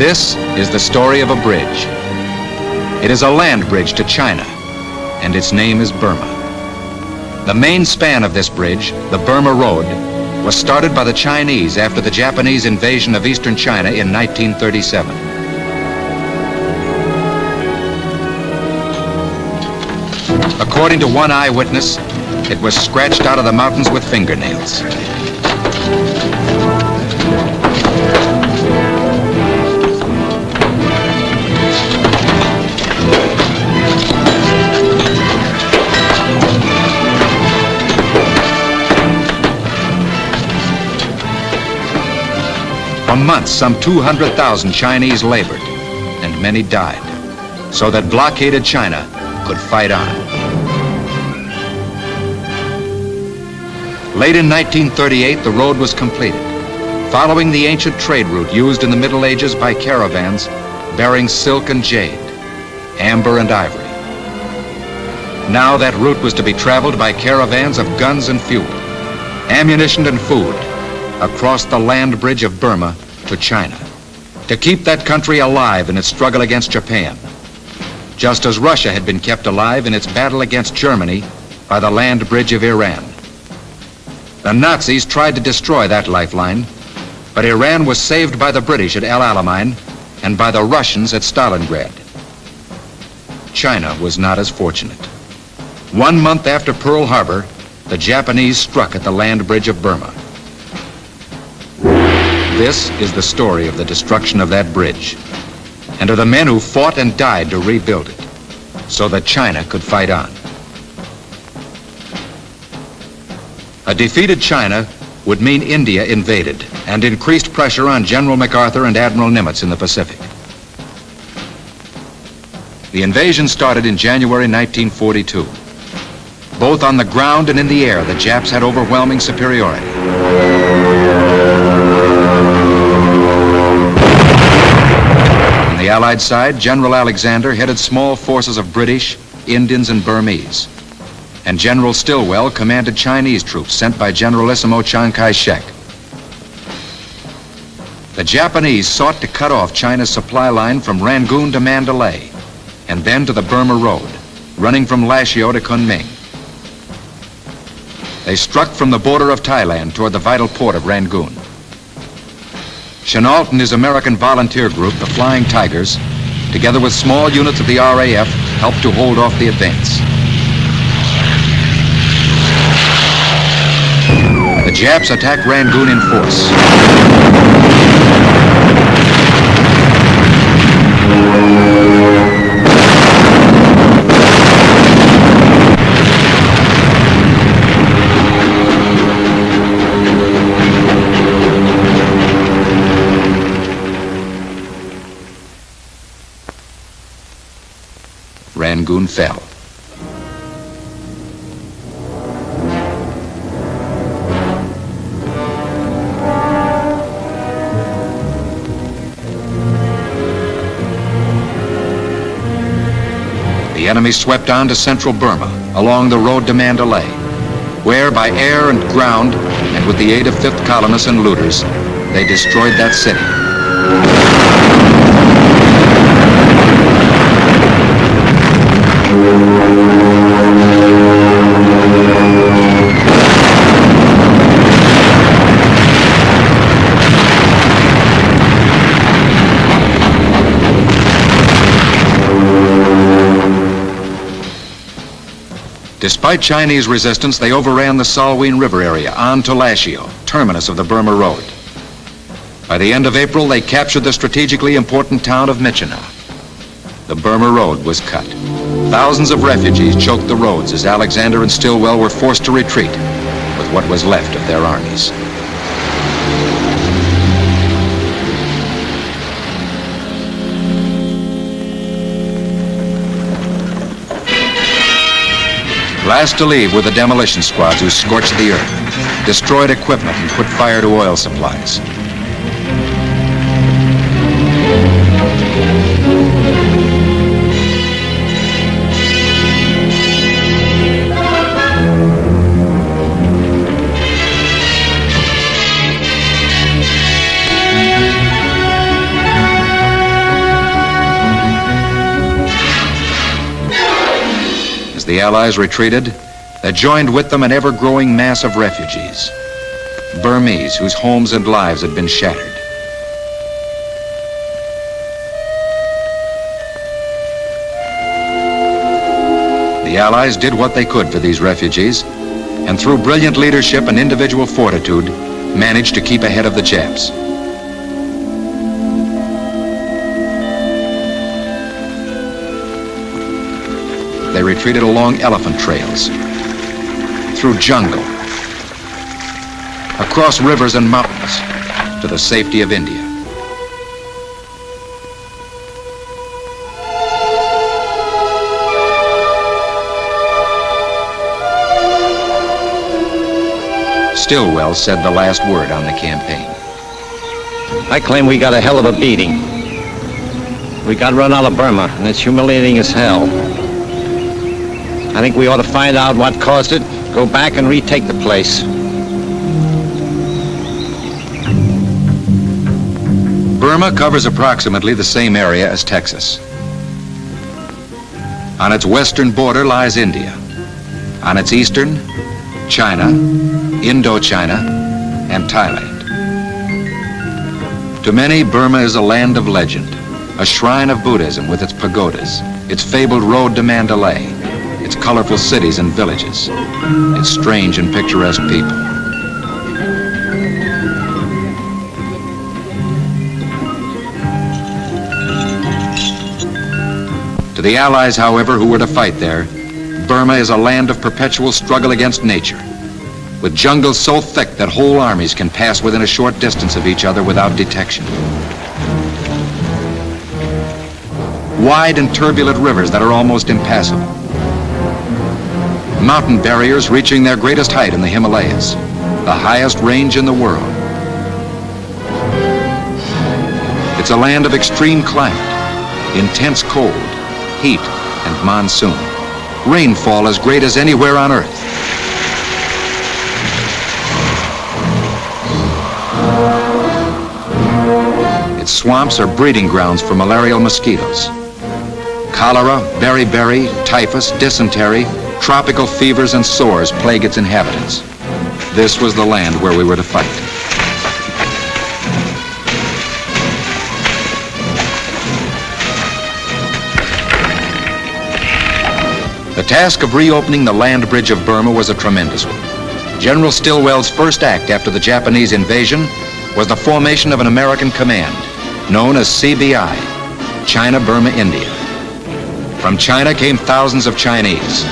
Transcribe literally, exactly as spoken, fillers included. This is the story of a bridge. It is a land bridge to China, and its name is Burma. The main span of this bridge, the Burma Road, was started by the Chinese after the Japanese invasion of eastern China in nineteen thirty-seven. According to one eyewitness, it was scratched out of the mountains with fingernails. For months, some two hundred thousand Chinese labored, and many died, so that blockaded China could fight on. Late in nineteen thirty-eight, the road was completed, following the ancient trade route used in the Middle Ages by caravans bearing silk and jade, amber and ivory. Now that route was to be traveled by caravans of guns and fuel, ammunition and food, across the land bridge of Burma to China, to keep that country alive in its struggle against Japan, just as Russia had been kept alive in its battle against Germany by the land bridge of Iran. The Nazis tried to destroy that lifeline, but Iran was saved by the British at El Alamein and by the Russians at Stalingrad. China was not as fortunate. One month after Pearl Harbor, the Japanese struck at the land bridge of Burma. This is the story of the destruction of that bridge and of the men who fought and died to rebuild it so that China could fight on. A defeated China would mean India invaded and increased pressure on General MacArthur and Admiral Nimitz in the Pacific. The invasion started in January nineteen forty-two. Both on the ground and in the air, the Japs had overwhelming superiority. On the Allied side, General Alexander headed small forces of British, Indians, and Burmese. And General Stilwell commanded Chinese troops sent by Generalissimo Chiang Kai-shek. The Japanese sought to cut off China's supply line from Rangoon to Mandalay, and then to the Burma Road, running from Lashio to Kunming. They struck from the border of Thailand toward the vital port of Rangoon. Chenault and his American volunteer group, the Flying Tigers, together with small units of the R A F, helped to hold off the advance. The Japs attacked Rangoon in force. Rangoon fell. The enemy swept on to central Burma, along the road to Mandalay, where by air and ground, and with the aid of fifth columnists and looters, they destroyed that city. Despite Chinese resistance, they overran the Salween River area on to Lashio, terminus of the Burma Road. By the end of April, they captured the strategically important town of Michina. The Burma Road was cut. Thousands of refugees choked the roads as Alexander and Stilwell were forced to retreat with what was left of their armies. Last to leave were the demolition squads who scorched the earth, destroyed equipment, and put fire to oil supplies. the Allies retreated, they joined with them an ever-growing mass of refugees, Burmese whose homes and lives had been shattered. The Allies did what they could for these refugees, and through brilliant leadership and individual fortitude, managed to keep ahead of the Japs. They retreated along elephant trails, through jungle, across rivers and mountains, to the safety of India. Stilwell said the last word on the campaign. I claim we got a hell of a beating. We got run out of Burma, and it's humiliating as hell. I think we ought to find out what caused it, go back and retake the place. Burma covers approximately the same area as Texas. On its western border lies India. On its eastern, China, Indochina, and Thailand. To many, Burma is a land of legend, a shrine of Buddhism with its pagodas, its fabled road to Mandalay, its colorful cities and villages, its strange and picturesque people. To the Allies, however, who were to fight there, Burma is a land of perpetual struggle against nature, with jungles so thick that whole armies can pass within a short distance of each other without detection. Wide and turbulent rivers that are almost impassable. Mountain barriers reaching their greatest height in the Himalayas, the highest range in the world. It's a land of extreme climate, intense cold, heat, and monsoon. Rainfall as great as anywhere on Earth. Its swamps are breeding grounds for malarial mosquitoes. Cholera, beriberi, typhus, dysentery, tropical fevers and sores plague its inhabitants. This was the land where we were to fight. The task of reopening the land bridge of Burma was a tremendous one. General Stilwell's first act after the Japanese invasion was the formation of an American command known as C B I, China, Burma, India. From China came thousands of Chinese.